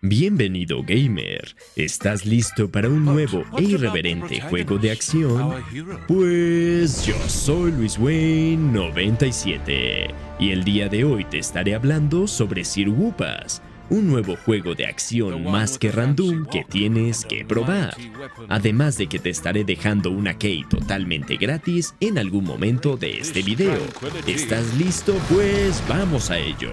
Bienvenido, gamer. ¿Estás listo para un nuevo e irreverente juego de acción? Pues yo soy LuisWayne97 y el día de hoy te estaré hablando sobre Sir Whoopass, un nuevo juego de acción más que random que tienes que probar. Además de que te estaré dejando una key totalmente gratis en algún momento de este video. ¿Estás listo? Pues vamos a ello.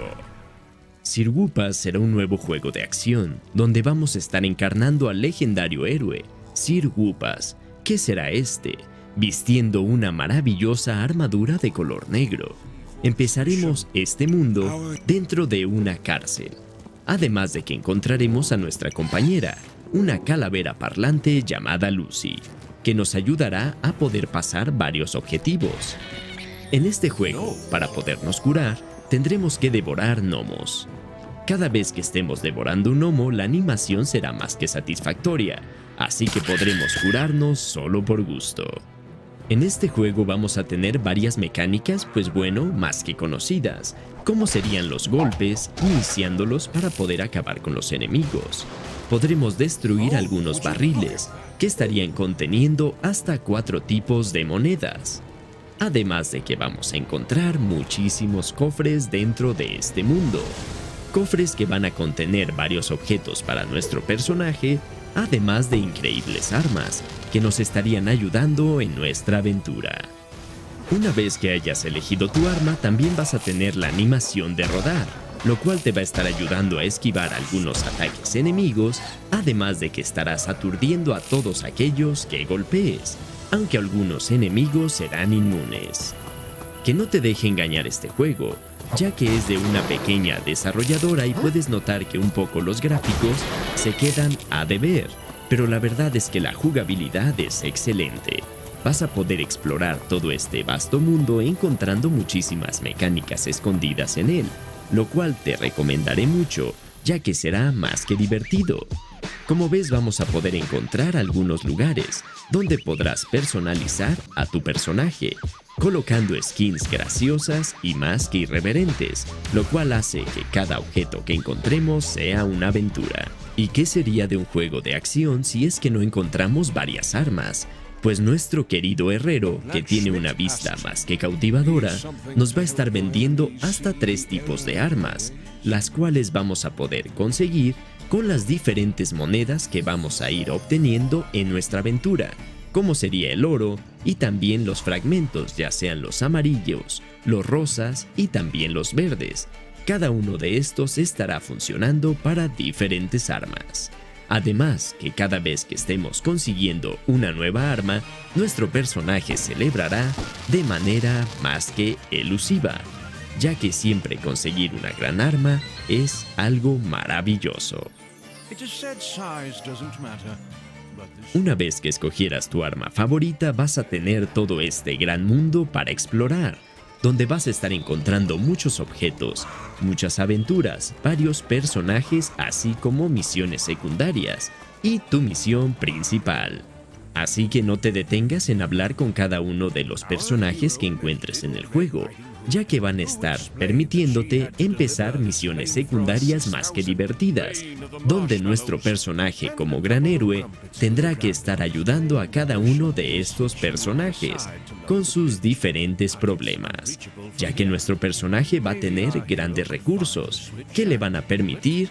Sir Whoopass será un nuevo juego de acción, donde vamos a estar encarnando al legendario héroe, Sir Whoopass. ¿Qué será este? Vistiendo una maravillosa armadura de color negro. Empezaremos este mundo dentro de una cárcel, además de que encontraremos a nuestra compañera, una calavera parlante llamada Lucy, que nos ayudará a poder pasar varios objetivos. En este juego, para podernos curar, tendremos que devorar gnomos. Cada vez que estemos devorando un gnomo, la animación será más que satisfactoria, así que podremos curarnos solo por gusto. En este juego vamos a tener varias mecánicas, pues bueno, más que conocidas, como serían los golpes, iniciándolos para poder acabar con los enemigos. Podremos destruir algunos barriles, que estarían conteniendo hasta 4 tipos de monedas. Además de que vamos a encontrar muchísimos cofres dentro de este mundo. Cofres que van a contener varios objetos para nuestro personaje, además de increíbles armas que nos estarían ayudando en nuestra aventura. Una vez que hayas elegido tu arma, también vas a tener la animación de rodar, lo cual te va a estar ayudando a esquivar algunos ataques enemigos, además de que estarás aturdiendo a todos aquellos que golpees, aunque algunos enemigos serán inmunes. Que no te deje engañar este juego, ya que es de una pequeña desarrolladora y puedes notar que un poco los gráficos se quedan a deber, pero la verdad es que la jugabilidad es excelente. Vas a poder explorar todo este vasto mundo encontrando muchísimas mecánicas escondidas en él, lo cual te recomendaré mucho, ya que será más que divertido. Como ves, vamos a poder encontrar algunos lugares donde podrás personalizar a tu personaje, colocando skins graciosas y más que irreverentes, lo cual hace que cada objeto que encontremos sea una aventura. ¿Y qué sería de un juego de acción si es que no encontramos varias armas? Pues nuestro querido herrero, que tiene una vista más que cautivadora, nos va a estar vendiendo hasta 3 tipos de armas, las cuales vamos a poder conseguir con las diferentes monedas que vamos a ir obteniendo en nuestra aventura, como sería el oro y también los fragmentos, ya sean los amarillos, los rosas y también los verdes. Cada uno de estos estará funcionando para diferentes armas. Además, que cada vez que estemos consiguiendo una nueva arma, nuestro personaje celebrará de manera más que elusiva, ya que siempre conseguir una gran arma es algo maravilloso. Una vez que escogieras tu arma favorita, vas a tener todo este gran mundo para explorar, donde vas a estar encontrando muchos objetos, muchas aventuras, varios personajes, así como misiones secundarias y tu misión principal. Así que no te detengas en hablar con cada uno de los personajes que encuentres en el juego, ya que van a estar permitiéndote empezar misiones secundarias más que divertidas, donde nuestro personaje como gran héroe tendrá que estar ayudando a cada uno de estos personajes con sus diferentes problemas, ya que nuestro personaje va a tener grandes recursos que le van a permitir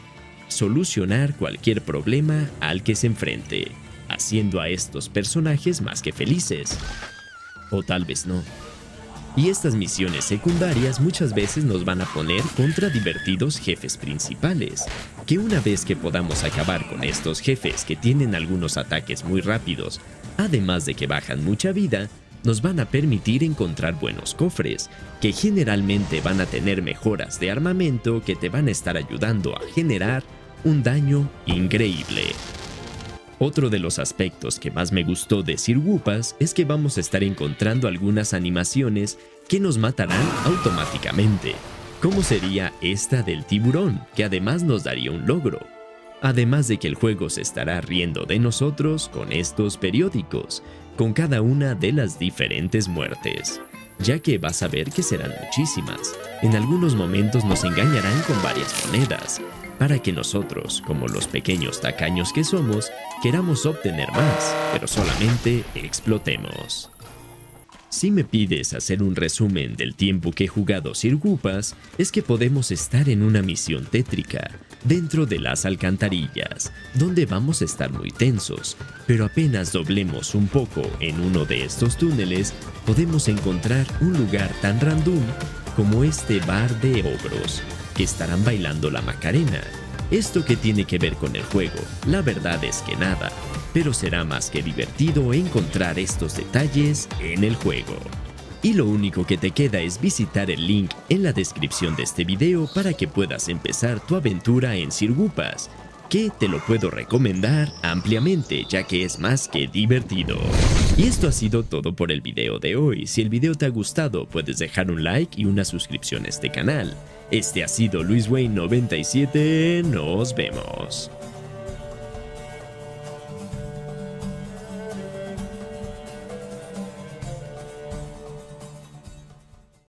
solucionar cualquier problema al que se enfrente, haciendo a estos personajes más que felices, o tal vez no. Y estas misiones secundarias muchas veces nos van a poner contra divertidos jefes principales, que una vez que podamos acabar con estos jefes que tienen algunos ataques muy rápidos, además de que bajan mucha vida, nos van a permitir encontrar buenos cofres, que generalmente van a tener mejoras de armamento que te van a estar ayudando a generar un daño increíble. Otro de los aspectos que más me gustó de Sir Whoopass es que vamos a estar encontrando algunas animaciones que nos matarán automáticamente, como sería esta del tiburón, que además nos daría un logro. Además de que el juego se estará riendo de nosotros con estos periódicos, con cada una de las diferentes muertes, ya que vas a ver que serán muchísimas. En algunos momentos nos engañarán con varias monedas, para que nosotros, como los pequeños tacaños que somos, queramos obtener más, pero solamente explotemos. Si me pides hacer un resumen del tiempo que he jugado Sir Whoopass, es que podemos estar en una misión tétrica, dentro de las alcantarillas, donde vamos a estar muy tensos, pero apenas doblemos un poco en uno de estos túneles, podemos encontrar un lugar tan random como este bar de ogros, que estarán bailando la Macarena. ¿Esto qué tiene que ver con el juego? La verdad es que nada, pero será más que divertido encontrar estos detalles en el juego. Y lo único que te queda es visitar el link en la descripción de este video para que puedas empezar tu aventura en Sir Whoopass, que te lo puedo recomendar ampliamente ya que es más que divertido. Y esto ha sido todo por el video de hoy. Si el video te ha gustado, puedes dejar un like y una suscripción a este canal. Este ha sido LuisWayne97, nos vemos.